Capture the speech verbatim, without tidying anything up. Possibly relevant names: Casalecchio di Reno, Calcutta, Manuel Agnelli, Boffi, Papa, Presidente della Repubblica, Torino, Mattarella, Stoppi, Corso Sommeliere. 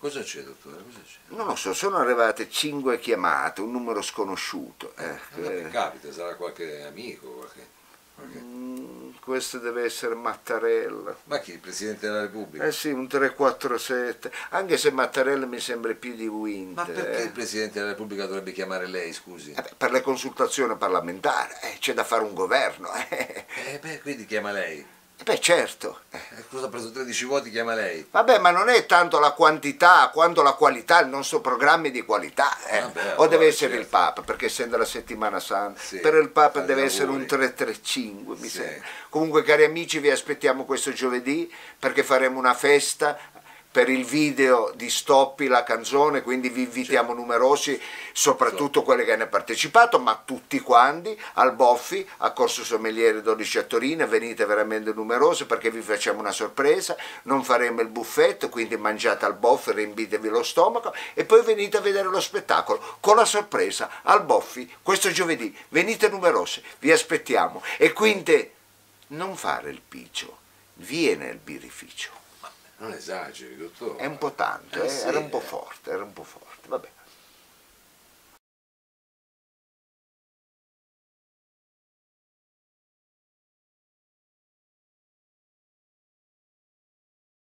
Cosa c'è, dottore? Cosa c'è? Non lo so, sono arrivate cinque chiamate, un numero sconosciuto. Eh, eh, che capita, sarà qualche amico, qualche... qualche... Mm, questo deve essere Mattarella. Ma chi? Il Presidente della Repubblica? Eh sì, un tre quattro sette, anche se Mattarella mi sembra più di Winter. Ma perché eh? il Presidente della Repubblica dovrebbe chiamare lei, scusi? Eh beh, per le consultazioni parlamentari, eh, c'è da fare un governo. Eh, eh beh, quindi chiama lei? Beh, certo. Scusa, ha preso tredici voti, chiama lei. Vabbè, ma non è tanto la quantità quanto la qualità, il nostro programma di qualità. Eh. Vabbè, o allora, deve essere certo. il Papa, perché essendo la settimana santa, sì, per il Papa deve essere un tre tre cinque, mi sì. sembra. Comunque, cari amici, vi aspettiamo questo giovedì perché faremo una festa per il video di Stoppi, la canzone, quindi vi invitiamo certo. numerosi, soprattutto certo. quelli che hanno partecipato, ma tutti quanti, al Boffi, a Corso Sommeliere dodici a Torino, venite veramente numerosi perché vi facciamo una sorpresa, non faremo il buffetto, quindi mangiate al Boffi, riempitevi lo stomaco e poi venite a vedere lo spettacolo, con la sorpresa al Boffi, questo giovedì, venite numerosi, vi aspettiamo e quindi non fare il piccio, viene il birrificio. Non esageri, dottore. È un po' tanto, eh, eh? Sì, era un po' eh. forte, era un po' forte, vabbè.